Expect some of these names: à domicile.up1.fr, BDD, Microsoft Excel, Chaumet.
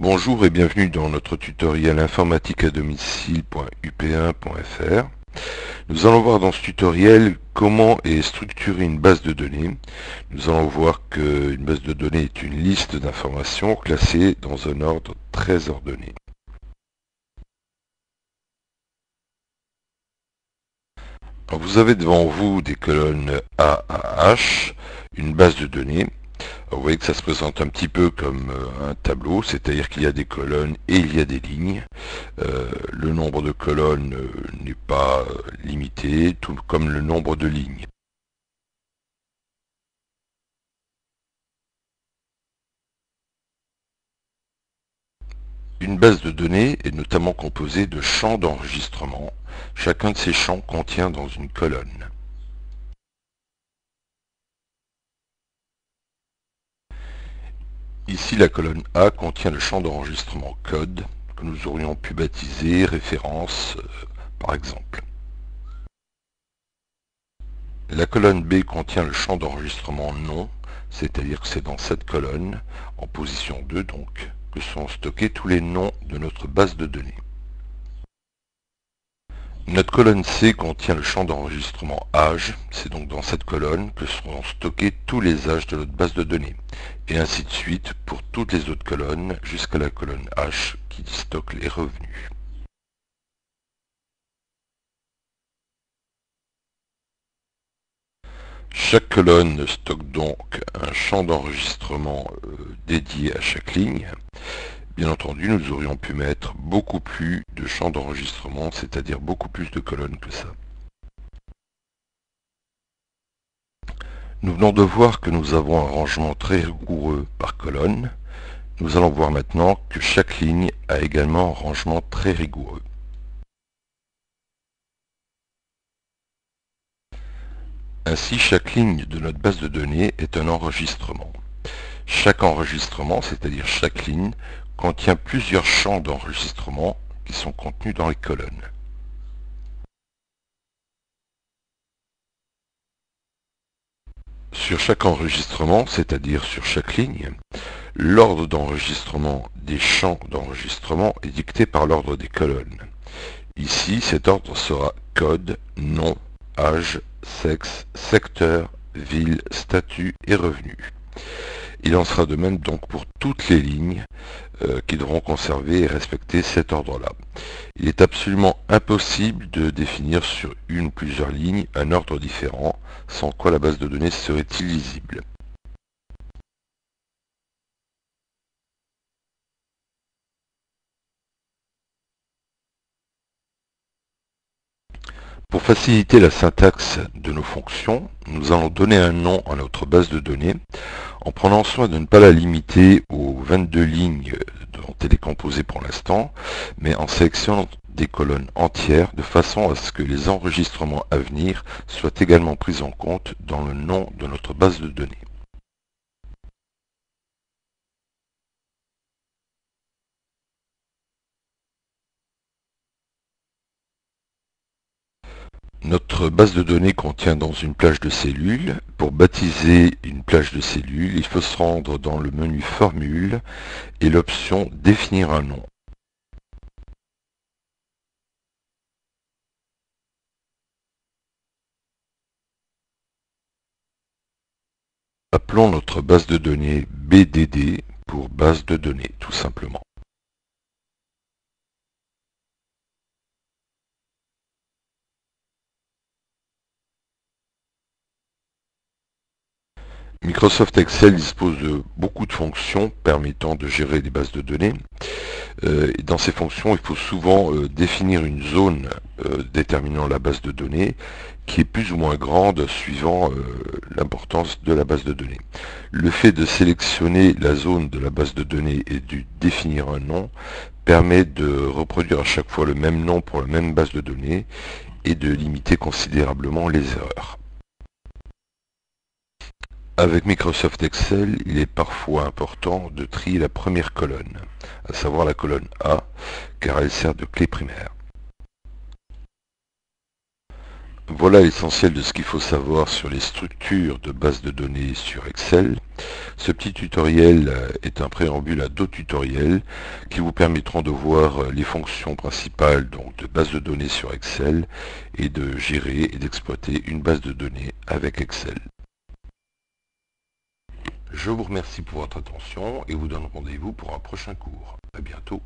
Bonjour et bienvenue dans notre tutoriel informatique à domicile.up1.fr. Nous allons voir dans ce tutoriel comment est structurée une base de données. Nous allons voir qu'une base de données est une liste d'informations classées dans un ordre très ordonné. Alors vous avez devant vous des colonnes A à H, une base de données. Alors vous voyez que ça se présente un petit peu comme un tableau, c'est-à-dire qu'il y a des colonnes et il y a des lignes. Le nombre de colonnes n'est pas limité, tout comme le nombre de lignes. Une base de données est notamment composée de champs d'enregistrement. Chacun de ces champs contient dans une colonne. Ici, la colonne A contient le champ d'enregistrement code que nous aurions pu baptiser référence, par exemple. La colonne B contient le champ d'enregistrement nom, c'est-à-dire que c'est dans cette colonne, en position 2 donc, que sont stockés tous les noms de notre base de données. Notre colonne C contient le champ d'enregistrement âge, c'est donc dans cette colonne que seront stockés tous les âges de notre base de données, et ainsi de suite pour toutes les autres colonnes jusqu'à la colonne H qui stocke les revenus. Chaque colonne stocke donc un champ d'enregistrement dédié à chaque ligne. Bien entendu, nous aurions pu mettre beaucoup plus de champs d'enregistrement, c'est-à-dire beaucoup plus de colonnes que ça. Nous venons de voir que nous avons un rangement très rigoureux par colonne. Nous allons voir maintenant que chaque ligne a également un rangement très rigoureux. Ainsi, chaque ligne de notre base de données est un enregistrement. Chaque enregistrement, c'est-à-dire chaque ligne, contient plusieurs champs d'enregistrement qui sont contenus dans les colonnes. Sur chaque enregistrement, c'est-à-dire sur chaque ligne, l'ordre d'enregistrement des champs d'enregistrement est dicté par l'ordre des colonnes. Ici, cet ordre sera code, nom, âge, sexe, secteur, ville, statut et revenu. Il en sera de même donc pour toutes les lignes qui devront conserver et respecter cet ordre-là. Il est absolument impossible de définir sur une ou plusieurs lignes un ordre différent, sans quoi la base de données serait illisible. Pour faciliter la syntaxe de nos fonctions, nous allons donner un nom à notre base de données en prenant soin de ne pas la limiter aux 22 lignes dont elle est composée pour l'instant, mais en sélectionnant des colonnes entières de façon à ce que les enregistrements à venir soient également pris en compte dans le nom de notre base de données. Notre base de données contient donc une plage de cellules. Pour baptiser une plage de cellules, il faut se rendre dans le menu Formule et l'option Définir un nom. Appelons notre base de données BDD pour base de données, tout simplement. Microsoft Excel dispose de beaucoup de fonctions permettant de gérer des bases de données. Et dans ces fonctions, il faut souvent définir une zone déterminant la base de données qui est plus ou moins grande suivant l'importance de la base de données. Le fait de sélectionner la zone de la base de données et de définir un nom permet de reproduire à chaque fois le même nom pour la même base de données et de limiter considérablement les erreurs. Avec Microsoft Excel, il est parfois important de trier la première colonne, à savoir la colonne A, car elle sert de clé primaire. Voilà l'essentiel de ce qu'il faut savoir sur les structures de bases de données sur Excel. Ce petit tutoriel est un préambule à deux tutoriels qui vous permettront de voir les fonctions principales donc de base de données sur Excel et de gérer et d'exploiter une base de données avec Excel. Je vous remercie pour votre attention et vous donne rendez-vous pour un prochain cours. À bientôt.